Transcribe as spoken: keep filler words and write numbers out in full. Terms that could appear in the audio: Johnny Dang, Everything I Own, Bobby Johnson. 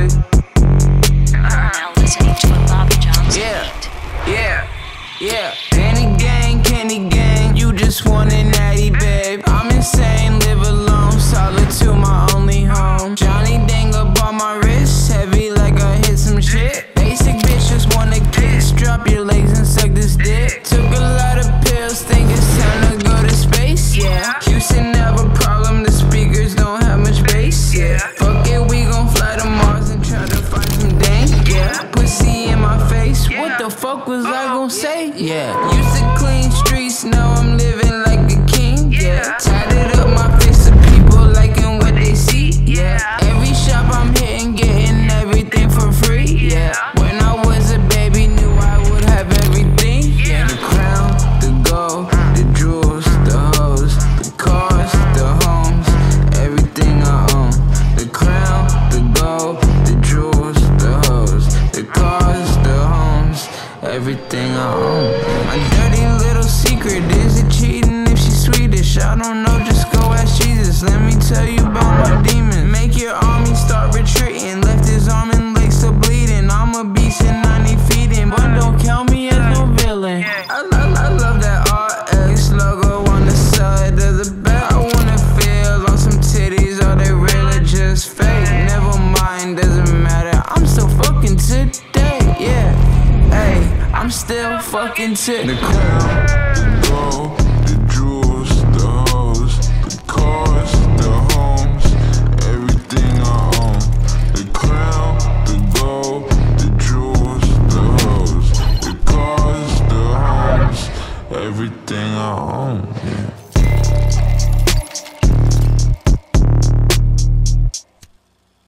baby. Now listening to a Bobby Johnson. Yeah, yeah, yeah. Danny Gang, Candy Gang, you just want an natty, babe. I'm insane, live alone, solitude my only home. Johnny Dang up on my wrist, heavy like I hit some shit. Basic bitch just wanna kiss, drop your legs and suck this dick. Took a lot of pills, think it's time to go to space, yeah. Houston have a problem, the speakers don't have much bass, yeah. Fuck it, we gon' fly to Mars and try to find some dang, yeah. Pussy in my face, what the fuck was I gon' say, yeah. Used to clean streets, now I'm living like a king, yeah. Tied it up my face to people liking what they see, yeah. Every shop I'm hitting, getting everything for free, yeah. When I was a baby, knew I would have everything, yeah. The crown, the gold, the jewels, the hoes, the cars, the homes, everything I own. The crown, the gold, the jewels, the hoes, the cars, the homes, everything I own. My dirty little secret is it cheating if she's Swedish? I don't know, just go ask Jesus. Let me tell you about my demons. Make your army start retreating. Left his arm and leg still bleeding. I'm a beast and I need feeding, but don't count me as no villain. I, lo I love that R X logo on the side of the back. I wanna feel on some titties. Are they real or just fake? Never mind, doesn't matter. I'm still fucking today, yeah. Hey, I'm still fucking today. The crown, the gold, the jewels, the hoes, the cars, the homes, everything I own. The crown, the gold, the jewels, the hoes, the cars, the homes, everything I own. Yeah.